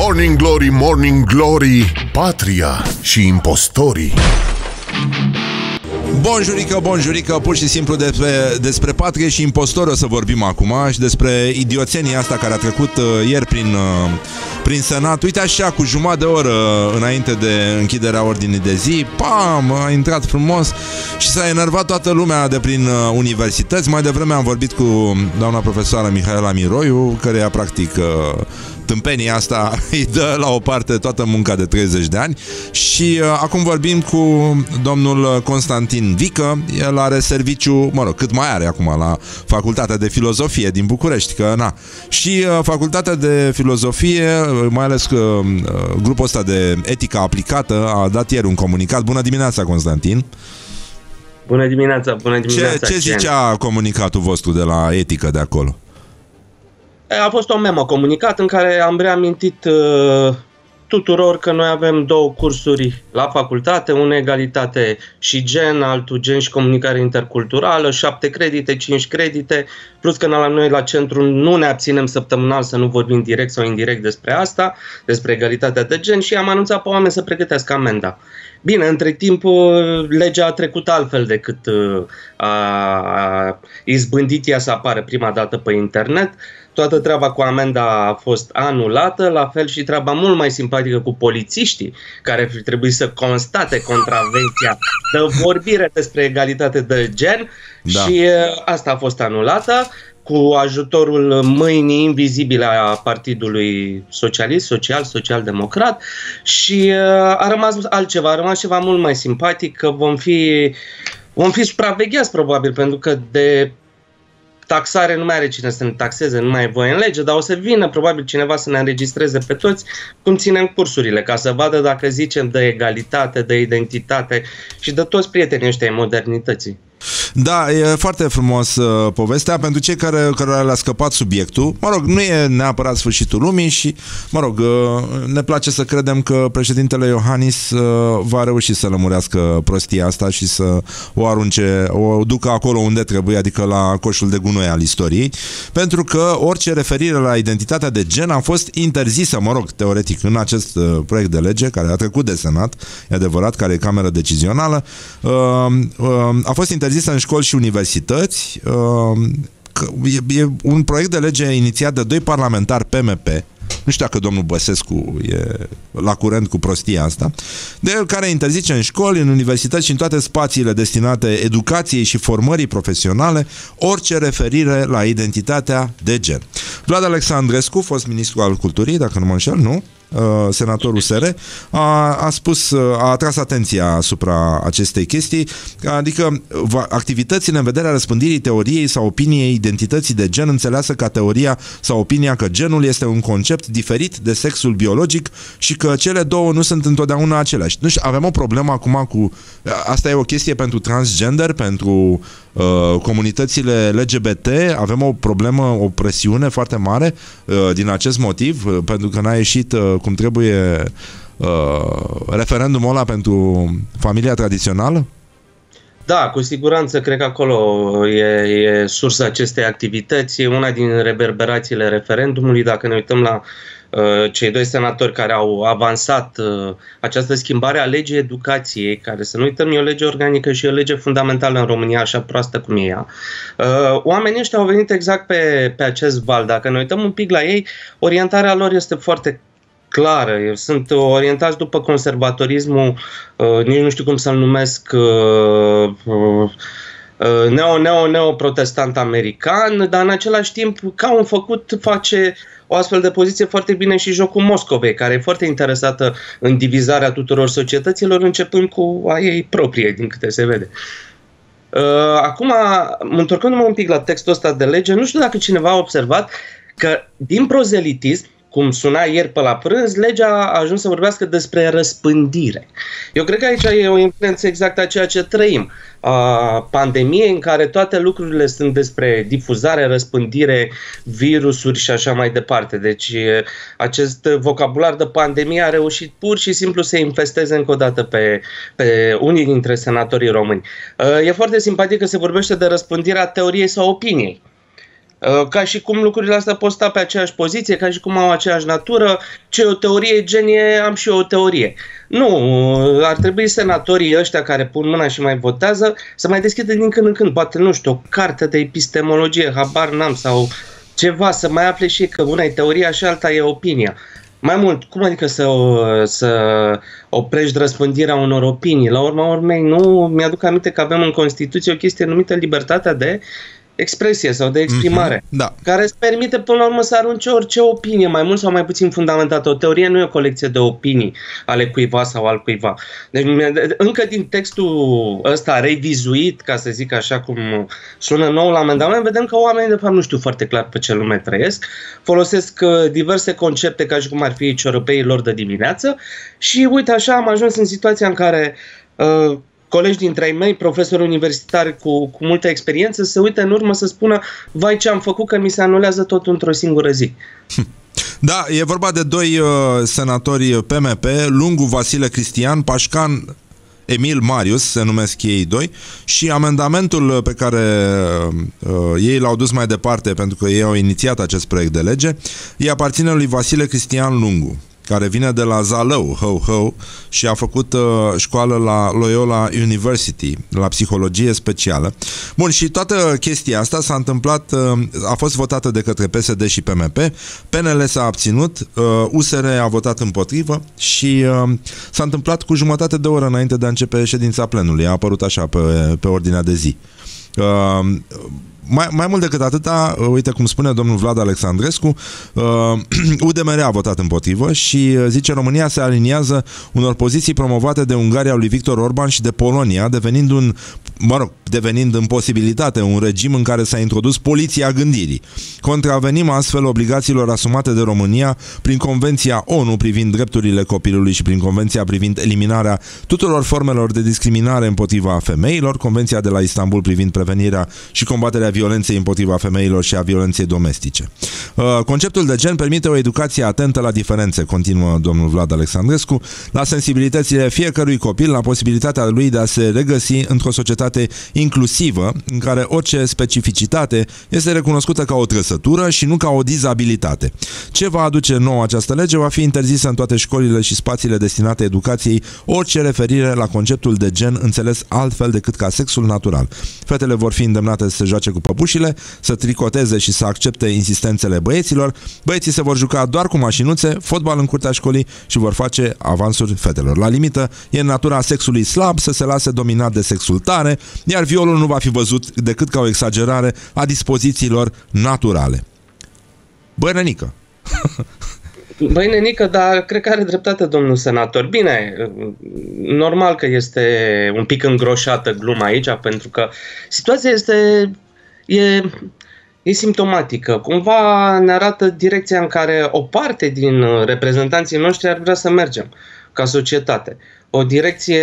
Morning Glory, Morning Glory, patria și impostorii. Bonjurică, bonjurică, pur și simplu despre patrie și impostor o să vorbim acum și despre idioțenia asta care a trecut ieri prin Senat. Uite așa, cu jumătate de oră înainte de închiderea ordinii de zi, pam, a intrat frumos și s-a enervat toată lumea de prin universități. Mai devreme am vorbit cu doamna profesoară Mihaela Miroiu, care ea practic tâmpenia asta îi dă la o parte toată munca de 30 de ani. Și acum vorbim cu domnul Constantin Vică. El are serviciu, mă rog, cât mai are acum la Facultatea de Filozofie din București, că na. Și Facultatea de Filozofie, mai ales că grupul ăsta de etică aplicată a dat ieri un comunicat. Bună dimineața, Constantin! Bună dimineața, bună dimineața! Ce zicea comunicatul vostru de la etică de acolo? A fost o memă comunicat în care am reamintit tuturor că noi avem două cursuri la facultate, una egalitate și gen, altul gen și comunicare interculturală, 7 credite, 5 credite, plus că noi la centru nu ne abținem săptămânal să nu vorbim direct sau indirect despre asta, despre egalitatea de gen, și am anunțat pe oameni să pregătească amenda. Bine, între timp, legea a trecut altfel decât a izbândit ea să apară prima dată pe internet. Toată treaba cu amenda a fost anulată, la fel și treaba mult mai simpatică cu polițiștii, care trebuie să constate contravenția de vorbire despre egalitate de gen, da. Și asta a fost anulată cu ajutorul mâinii invizibile a Partidului Socialist, Social-Democrat, și a rămas altceva, a rămas ceva mult mai simpatic, că vom fi supravegheați probabil, pentru că de taxare nu mai are cine să ne taxeze, nu mai e voie în lege, dar o să vină probabil cineva să ne înregistreze pe toți cum ținem cursurile, ca să vadă dacă zicem de egalitate, de identitate și de toți prietenii ăștia ai modernității. Da, e foarte frumos povestea pentru cei care le-a scăpat subiectul. Mă rog, nu e neapărat sfârșitul lumii și, mă rog, ne place să credem că președintele Iohannis va reuși să lămurească prostia asta și să o arunce, o ducă acolo unde trebuie, adică la coșul de gunoi al istoriei, pentru că orice referire la identitatea de gen a fost interzisă, mă rog, teoretic, în acest proiect de lege care a trecut de Senat, e adevărat, care e cameră decizională, a fost interzisă în școli și universități. E un proiect de lege inițiat de 2 parlamentari PMP. Nu știu dacă domnul Băsescu e la curent cu prostia asta, de care interzice în școli, în universități și în toate spațiile destinate educației și formării profesionale orice referire la identitatea de gen. Vlad Alexandrescu, fost ministru al culturii, dacă nu mă înșel, nu? Senator USR, a atras atenția asupra acestei chestii, adică activitățile în vederea răspândirii teoriei sau opiniei identității de gen, înțeleasă ca teoria sau opinia că genul este un concept diferit de sexul biologic și că cele două nu sunt întotdeauna aceleași. Nu știu, avem o problemă acum cu... Asta e o chestie pentru transgender, pentru comunitățile LGBT, avem o problemă, o presiune foarte mare din acest motiv, pentru că n-a ieșit cum trebuie referendumul ăla pentru familia tradițională? Da, cu siguranță, cred că acolo e sursa acestei activități, e una din reverberațiile referendumului. Dacă ne uităm la cei 2 senatori care au avansat această schimbare a legii educației, care, să nu uităm, e o lege organică și e o lege fundamentală în România, așa proastă cum e ea. Oamenii ăștia au venit exact pe acest val. Dacă ne uităm un pic la ei, orientarea lor este foarte clară. Sunt orientați după conservatorismul, nici nu știu cum să-l numesc, neo-protestant american, dar în același timp, ca un făcut, face o astfel de poziție foarte bine și jocul Moscovei, care e foarte interesată în divizarea tuturor societăților, începând cu a ei proprie, din câte se vede. Acum, întorcându-mă un pic la textul ăsta de lege, nu știu dacă cineva a observat că din prozelitism, cum suna ieri pe la prânz, legea a ajuns să vorbească despre răspândire. Eu cred că aici e o influență exactă a ceea ce trăim, a pandemiei, în care toate lucrurile sunt despre difuzare, răspândire, virusuri și așa mai departe. Deci acest vocabular de pandemie a reușit pur și simplu să infesteze încă o dată pe unii dintre senatorii români. E foarte simpatic că se vorbește de răspândirea teoriei sau opiniei. Ca și cum lucrurile astea pot sta pe aceeași poziție, ca și cum au aceeași natură, ce o teorie genie, am și eu o teorie. Nu, ar trebui senatorii ăștia care pun mâna și mai votează să mai deschidă din când în când, poate, nu știu, o carte de epistemologie, habar n-am, sau ceva, să mai afle și că una e teoria și alta e opinia. Mai mult, cum adică să oprești răspândirea unor opinii? La urma urmei, nu mi-aduc aminte că avem în Constituție o chestie numită libertatea de expresie sau de exprimare, da, care îți permite până la urmă să arunci orice opinie, mai mult sau mai puțin fundamentată. O teorie nu e o colecție de opinii ale cuiva sau al cuiva. Deci încă din textul ăsta revizuit, ca să zic așa cum sună noul amendament, vedem că oamenii de fapt nu știu foarte clar pe ce lume trăiesc, folosesc diverse concepte ca și cum ar fi ciorăpeii lor de dimineață și uite așa am ajuns în situația în care colegi dintre ai mei, profesori universitari cu multă experiență, se uită în urmă să spună, vai ce am făcut că mi se anulează tot într-o singură zi. Da, e vorba de doi senatori PMP, Lungu Vasile Cristian, Pașcan Emil Marius, se numesc ei doi, și amendamentul pe care ei l-au dus mai departe, pentru că ei au inițiat acest proiect de lege, îi aparține lui Vasile Cristian Lungu, care vine de la Zalău, ho-ho, și a făcut școală la Loyola University, la psihologie specială. Bun, și toată chestia asta s-a întâmplat, a fost votată de către PSD și PMP, PNL s-a abținut, USR a votat împotrivă și s-a întâmplat cu jumătate de oră înainte de a începe ședința plenului. A apărut așa pe ordinea de zi. Mai mult decât atâta, uite cum spune domnul Vlad Alexandrescu, UDMR a votat împotrivă și zice România se aliniază unor poziții promovate de Ungaria lui Victor Orban și de Polonia, devenind devenind în posibilitate un regim în care s-a introdus poliția gândirii. Contravenim astfel obligațiilor asumate de România prin Convenția ONU privind drepturile copilului și prin Convenția privind eliminarea tuturor formelor de discriminare împotriva femeilor, Convenția de la Istanbul privind prevenirea și combaterea violenței împotriva femeilor și a violenței domestice. Conceptul de gen permite o educație atentă la diferențe, continuă domnul Vlad Alexandrescu, la sensibilitățile fiecărui copil, la posibilitatea lui de a se regăsi într-o societate inclusivă, în care orice specificitate este recunoscută ca o trăsătură și nu ca o dizabilitate. Ce va aduce nouă această lege va fi interzisă în toate școlile și spațiile destinate educației orice referire la conceptul de gen înțeles altfel decât ca sexul natural. Fetele vor fi îndemnate să se joace cu păpușile, să tricoteze și să accepte insistențele băieților. Băieții se vor juca doar cu mașinuțe, fotbal în curtea școlii și vor face avansuri fetelor. La limită, e în natura sexului slab să se lase dominat de sexul tare, iar violul nu va fi văzut decât ca o exagerare a dispozițiilor naturale. Băi, nenică! Băi, nenică, dar cred că are dreptate domnul senator. Bine, normal că este un pic îngroșată gluma aici, pentru că situația e simptomatică. Cumva ne arată direcția în care o parte din reprezentanții noștri ar vrea să mergem ca societate. O direcție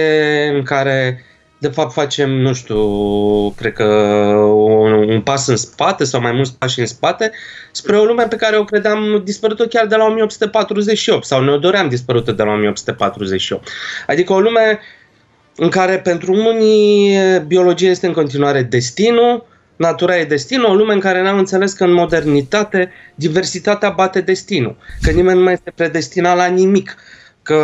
în care de fapt facem, nu știu, cred că un pas în spate sau mai mulți pași în spate spre o lume pe care o credeam dispărută chiar de la 1848 sau ne-o doream dispărută de la 1848. Adică o lume în care pentru unii biologia este în continuare destinul, natura e destinul, o lume în care n-am înțeles că în modernitate diversitatea bate destinul, că nimeni nu mai este predestinat la nimic. Că,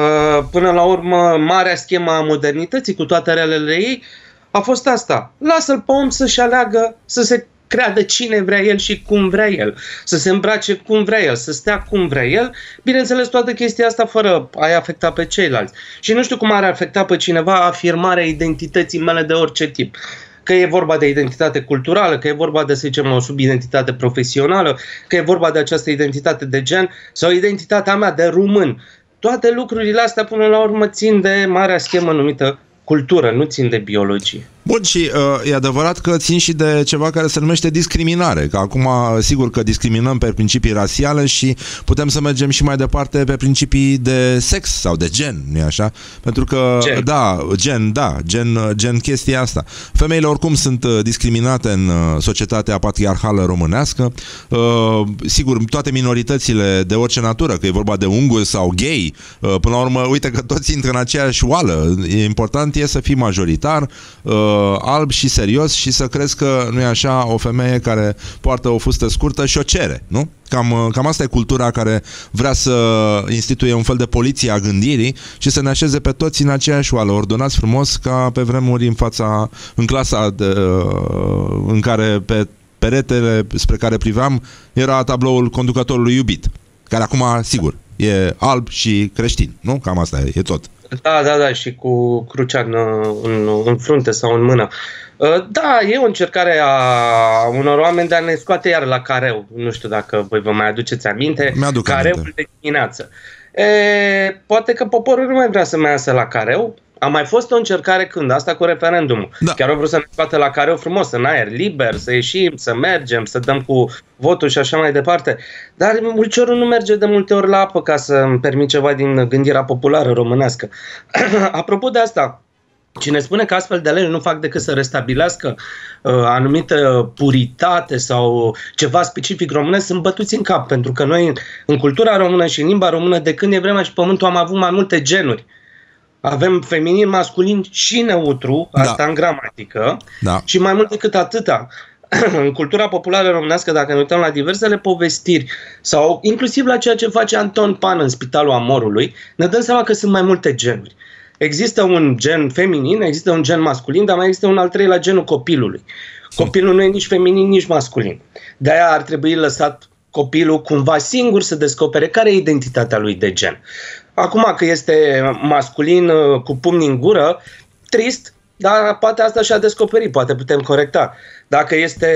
până la urmă, marea schemă a modernității, cu toate relele ei, a fost asta. Lasă-l pe om să-și aleagă, să se creadă cine vrea el și cum vrea el, să se îmbrace cum vrea el, să stea cum vrea el. Bineînțeles, toată chestia asta fără a-i afecta pe ceilalți. Și nu știu cum ar afecta pe cineva afirmarea identității mele de orice tip. Că e vorba de identitate culturală, că e vorba de, să zicem, o subidentitate profesională, că e vorba de această identitate de gen sau identitatea mea de român. Toate lucrurile astea, până la urmă, țin de marea schemă numită cultură, nu țin de biologie. Bun, și e adevărat că țin și de ceva care se numește discriminare, că acum, sigur că discriminăm pe principii rasiale și putem să mergem și mai departe pe principii de sex sau de gen, nu-i așa? Pentru că, gen chestia asta. Femeile oricum sunt discriminate în societatea patriarhală românească, sigur, toate minoritățile de orice natură, că e vorba de unguri sau gay, până la urmă, uite că toți intră în aceeași oală, e important e să fii majoritar, alb și serios și să crezi că, nu-i așa, o femeie care poartă o fustă scurtă și o cere, nu? Cam asta e cultura care vrea să instituie un fel de poliție a gândirii și să ne așeze pe toți în aceeași oală, ordonați frumos ca pe vremuri în clasa în care pe peretele spre care priveam era tabloul conducătorului iubit, care acum, sigur, e alb și creștin, nu? Cam asta e tot. Da, da, da, și cu crucea în frunte sau în mână. Da, e o încercare a unor oameni de a ne scoate iar la careu. Nu știu dacă voi vă mai aduceți aminte. Careul de dimineață. Poate că poporul nu mai vrea să mai iasă la careu. A mai fost o încercare când? Asta cu referendumul. Da. Chiar au vrut să ne scoată la careu frumos, în aer liber, să ieșim, să mergem, să dăm cu votul și așa mai departe. Dar ulciorul nu merge de multe ori la apă, ca să îmi permit ceva din gândirea populară românească. Apropo de asta, cine spune că astfel de legi nu fac decât să restabilească anumită puritate sau ceva specific românesc, sunt bătuți în cap. Pentru că noi, în cultura română și în limba română, de când e vremea și pământul, am avut mai multe genuri. Avem feminin, masculin și neutru, asta în gramatică, și mai mult decât atâta. În cultura populară românească, dacă ne uităm la diversele povestiri sau inclusiv la ceea ce face Anton Pan în Spitalul Amorului, ne dăm seama că sunt mai multe genuri. Există un gen feminin, există un gen masculin, dar mai există un al treilea, genul copilului. Copilul nu e nici feminin, nici masculin. De-aia ar trebui lăsat copilul cumva singur să descopere care e identitatea lui de gen. Acum că este masculin cu pumni în gură, trist, dar poate asta și-a descoperit, poate putem corecta. Dacă este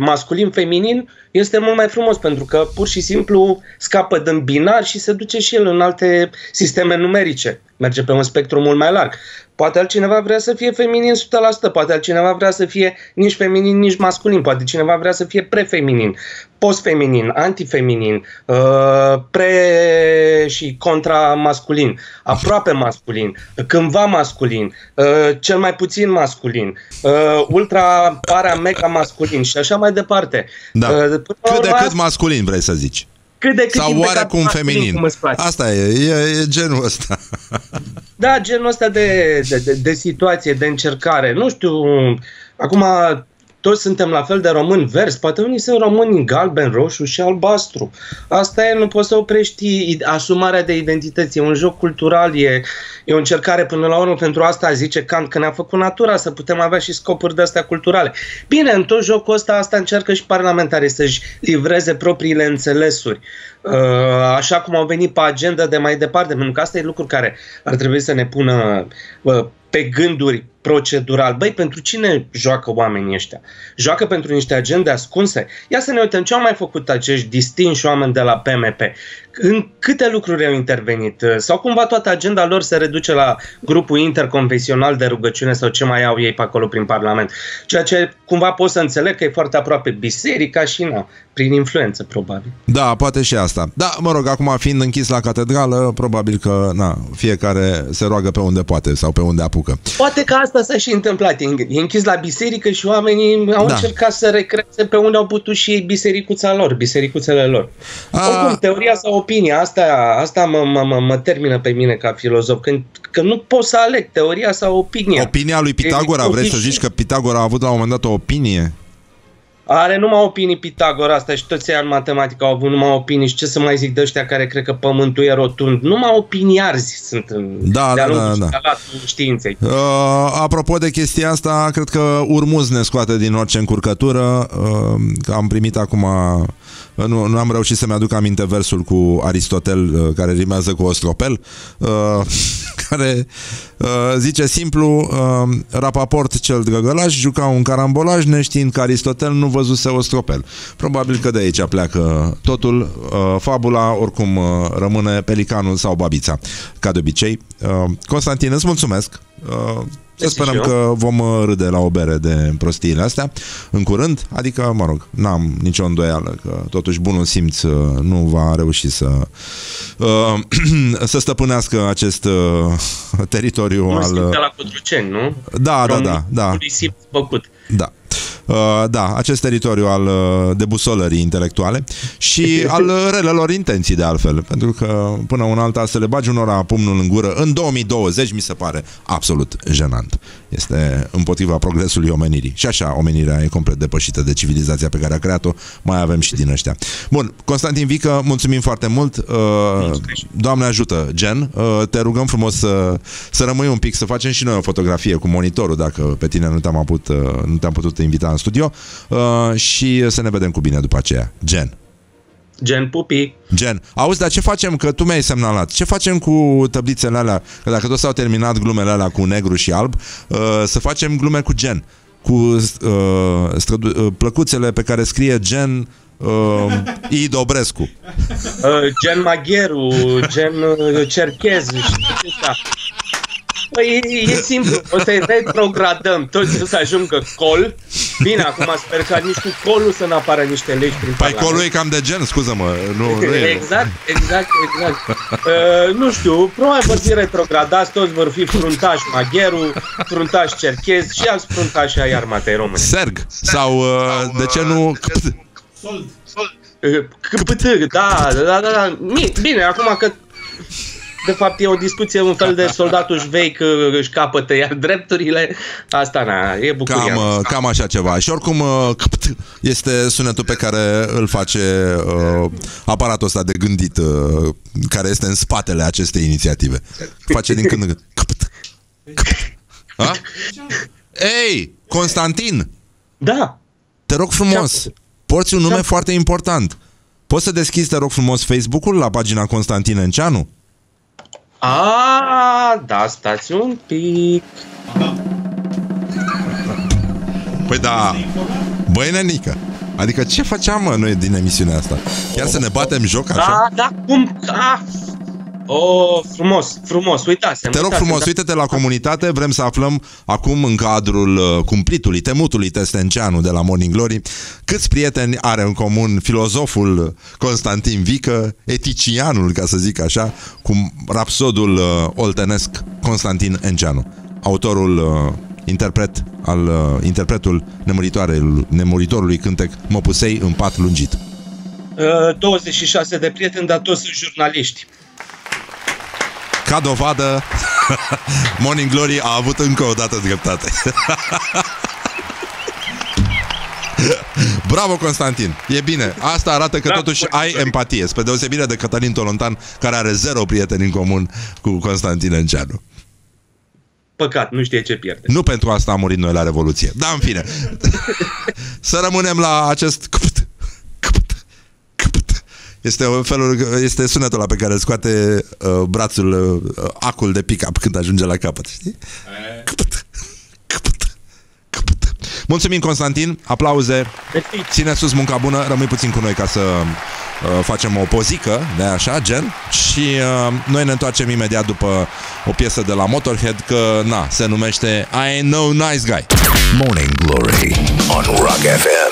masculin-feminin, este mult mai frumos, pentru că pur și simplu scapă din binar și se duce și el în alte sisteme numerice. Merge pe un spectru mult mai larg. Poate altcineva vrea să fie feminin 100%, poate altcineva vrea să fie nici feminin, nici masculin, poate cineva vrea să fie prefeminin, postfeminin, antifeminin, pre- și contra-masculin, aproape masculin, cândva masculin, cel mai puțin masculin, ultra, para, mega masculin și așa mai departe. Da. Cât de cât masculin vrei să zici. Sau oarecum feminin. Asta e genul ăsta. Da, genul ăsta de situație, de încercare. Nu știu, acum toți suntem la fel de români verzi. Poate unii sunt români galben, roșu și albastru. Asta e, nu poți să oprești asumarea de identități. E un joc cultural, e o încercare până la urmă. Pentru asta zice Kant că ne-a făcut natura să putem avea și scopuri de astea culturale. Bine, în tot jocul ăsta asta încearcă și parlamentarii, să-și livreze propriile înțelesuri. Așa cum au venit pe agenda de mai departe. Pentru că asta e lucru care ar trebui să ne pună pe gânduri procedural. Băi, pentru cine joacă oamenii ăștia? Joacă pentru niște agende ascunse? Ia să ne uităm ce au mai făcut acești distinși oameni de la PMP. În câte lucruri au intervenit? Sau cumva toată agenda lor se reduce la grupul interconfesional de rugăciune sau ce mai au ei pe acolo prin Parlament. Ceea ce cumva pot să înțeleg că e foarte aproape biserica și na, prin influență, probabil. Da, poate și asta. Da, mă rog, acum fiind închis la catedrală, probabil că na, fiecare se roagă pe unde poate sau pe unde apucă. Poate că asta s-a și întâmplat. E închis la biserică și oamenii au încercat să recreeze pe unde au putut și ei bisericuțele lor. Oricum, teoria sau opinia, asta mă termină pe mine ca filozof, că nu pot să aleg teoria sau opinia. Opinia lui Pitagora, vrei să zici că Pitagora a avut la un moment dat o opinie? Are numai opinii Pitagora, asta și toți ăia în matematică au avut numai opinii și ce să mai zic de ăștia care cred că pământul e rotund. Numai opiniarzi sunt de-a lungul științei. Apropo de chestia asta, cred că Urmuz ne scoate din orice încurcătură. Am primit acum... Nu am reușit să-mi aduc aminte versul cu Aristotel, care rimează cu ostropel, care zice simplu, Rapaport cel drăgălaș juca un carambolaj neștiind că Aristotel nu văzuse ostropel. Probabil că de aici pleacă totul. Fabula oricum rămâne pelicanul sau babița, ca de obicei. Constantin, îți mulțumesc. Să sperăm că vom râde la o bere de prostiile astea în curând, adică, mă rog, n-am nicio îndoială că totuși bunul simț nu va reuși să stăpânească acest teritoriu al... Nu simț de la Codruceni, nu? Da, da, da. Bunul simț făcut. Da. da, acest teritoriu al debusolării intelectuale și al relelor intenții, de altfel. Pentru că până un alta să le bagi unora pumnul în gură în 2020 mi se pare absolut jenant. Este împotriva progresului omenirii. Și așa, omenirea e complet depășită de civilizația pe care a creat-o. Mai avem și din ăștia. Bun, Constantin Vică, mulțumim foarte mult. Doamne ajută, Gen, te rugăm frumos să rămâi un pic, să facem și noi o fotografie cu monitorul, dacă pe tine nu te-am putut invita în studio, și să ne vedem cu bine după aceea. Gen. Gen, pupi. Gen. Auzi, dar ce facem? Că tu mi-ai semnalat. Ce facem cu tăblițele alea? Că dacă tot s-au terminat glumele alea cu negru și alb, să facem glume cu gen. Cu plăcuțele pe care scrie gen I Dobrescu. Gen Magheru, gen Cerchez, știi ce sta. Păi e simplu, o să-i retrogradăm, toți o să ajungă col. Bine, acum sper că nici cu colul să n-apară niște legi prin Parlament. Păi colul e cam de gen, scuză-mă. Exact. Nu știu, probabil vor fi retrogradați, toți vor fi fruntași Magheru, fruntași Cerchez și alți fruntași ai armatei române. Serg, sau de ce nu... Sold. Câpătâr, da. Bine, acum că... De fapt, e o discuție, un fel de soldatul șveic își capătă iar drepturile. Asta, na, e bucuria. Cam așa ceva. Și oricum, este sunetul pe care îl face aparatul ăsta de gândit, care este în spatele acestei inițiative. Face din când în când. Ei, Constantin! Da! Te rog frumos, porți un nume foarte important. Poți să deschizi, te rog frumos, Facebook-ul la pagina Constantin Înceanu? A, da, stați un pic. Păi da, băi nenică, adică ce făceam noi din emisiunea asta? Chiar să ne batem joc așa? Da, cum? Frumos, uitați-ne. Te rog frumos, uite-te la comunitate, vrem să aflăm acum în cadrul cumplitului, temutului test Înceanu de la Morning Glory, câți prieteni are în comun filozoful Constantin Vică, eticianul, ca să zic așa, cu rapsodul oltenesc Constantin Înceanu, autorul, interpretul nemuritorului cântec Măpusei în pat lungit. 26 de prieteni, dar toți sunt jurnaliști. Ca dovadă, Morning Glory a avut încă o dată dreptate. Bravo, Constantin! E bine, asta arată că totuși ai empatie, spre deosebire de Călin Tolontan, care are 0 prieteni în comun cu Constantin Înceanu. Păcat, nu știe ce pierde. Nu pentru asta am murit noi la Revoluție. Da, în fine. Să rămânem la acest... Este sunetul ăla pe care îl scoate brațul, acul de pick-up când ajunge la capăt, știi? Mulțumim, Constantin, aplauze, ține sus, munca bună, rămâi puțin cu noi ca să facem o pozică de așa, gen, și noi ne întoarcem imediat după o piesă de la Motorhead, că, na, se numește I Ain't No Nice Guy. Morning Glory on Rock FM.